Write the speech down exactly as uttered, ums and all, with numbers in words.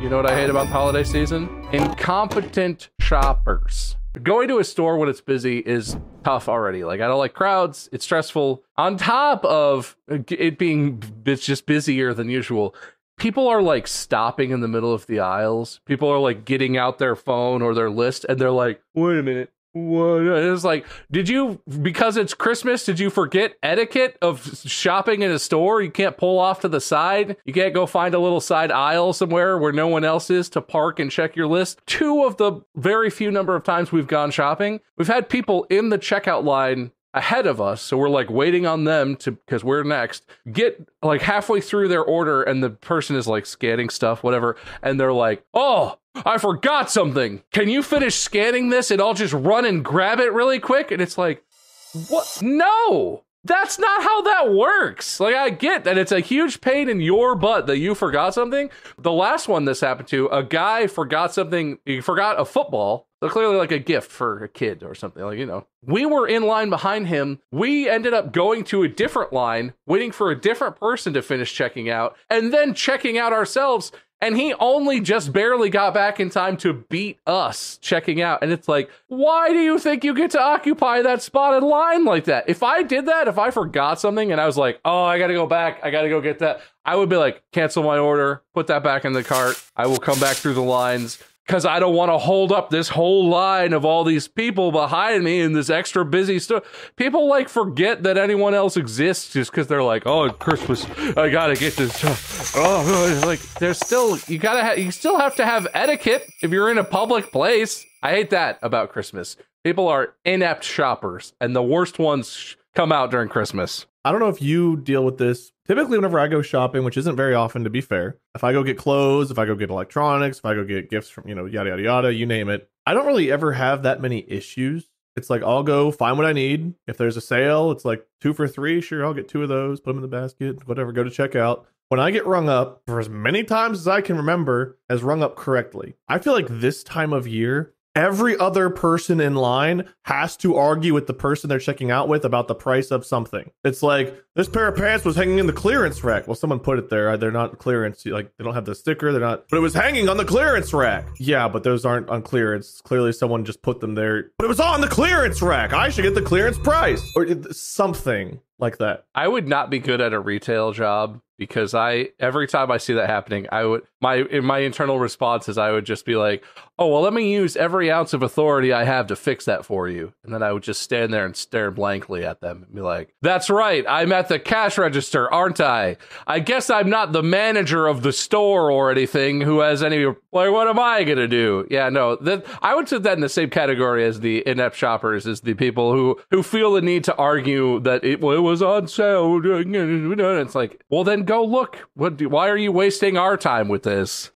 You know what I hate about the holiday season? Incompetent shoppers. Going to a store when it's busy is tough already. Like, I don't like crowds. It's stressful. On top of it being it's just busier than usual, people are like stopping in the middle of the aisles. People are like getting out their phone or their list and they're like, wait a minute. What? It's like, did you, because it's Christmas, did you forget etiquette of shopping in a store? You can't pull off to the side. You can't go find a little side aisle somewhere where no one else is to park and check your list. Two of the very few number of times we've gone shopping, we've had people in the checkout line ahead of us. So we're like waiting on them to, because we're next, get like halfway through their order. And the person is like scanning stuff, whatever. And they're like, oh, I forgot something. Can you finish scanning this and I'll just run and grab it really quick? And it's like, what? No, that's not how that works. Like, I get that it's a huge pain in your butt that you forgot something. The last one this happened to, a guy forgot something. He forgot a football. They're clearly like a gift for a kid or something, like, you know. We were in line behind him. We ended up going to a different line, waiting for a different person to finish checking out, and then checking out ourselves. And he only just barely got back in time to beat us checking out. And it's like, why do you think you get to occupy that spot in line like that? If I did that, if I forgot something and I was like, oh, I got to go back, I got to go get that, I would be like, cancel my order, put that back in the cart. I will come back through the lines, because I don't want to hold up this whole line of all these people behind me in this extra busy store. People like forget that anyone else exists just because they're like, oh, Christmas, I gotta get this stuff. Oh, like, there's still, you gotta ha you still have to have etiquette if you're in a public place. I hate that about Christmas. People are inept shoppers, and the worst ones come out during Christmas. I don't know if you deal with this. Typically, whenever I go shopping, which isn't very often, to be fair, if I go get clothes, if I go get electronics, if I go get gifts from, you know, yada, yada, yada, you name it, I don't really ever have that many issues. It's like, I'll go find what I need. If there's a sale, it's like two for three. Sure, I'll get two of those, put them in the basket, whatever, go to checkout. When I get rung up, for as many times as I can remember, as rung up correctly. I feel like this time of year, every other person in line has to argue with the person they're checking out with about the price of something. It's like, this pair of pants was hanging in the clearance rack. Well, someone put it there. They're not clearance. Like, they don't have the sticker. They're not. But it was hanging on the clearance rack. Yeah, but those aren't on clearance. Clearly, someone just put them there. But it was on the clearance rack. I should get the clearance price or something like that. I would not be good at a retail job, because I, every time I see that happening, I would, my, my internal response is I would just be like, oh, well, let me use every ounce of authority I have to fix that for you. And then I would just stand there and stare blankly at them and be like, that's right, I'm at the cash register, aren't I? I guess I'm not the manager of the store or anything who has any, like, what am I going to do? Yeah, no, that, I would put that in the same category as the inept shoppers, is the people who, who feel the need to argue that it, well, it was on sale. And it's like, well, then go look. What do, why are you wasting our time with this?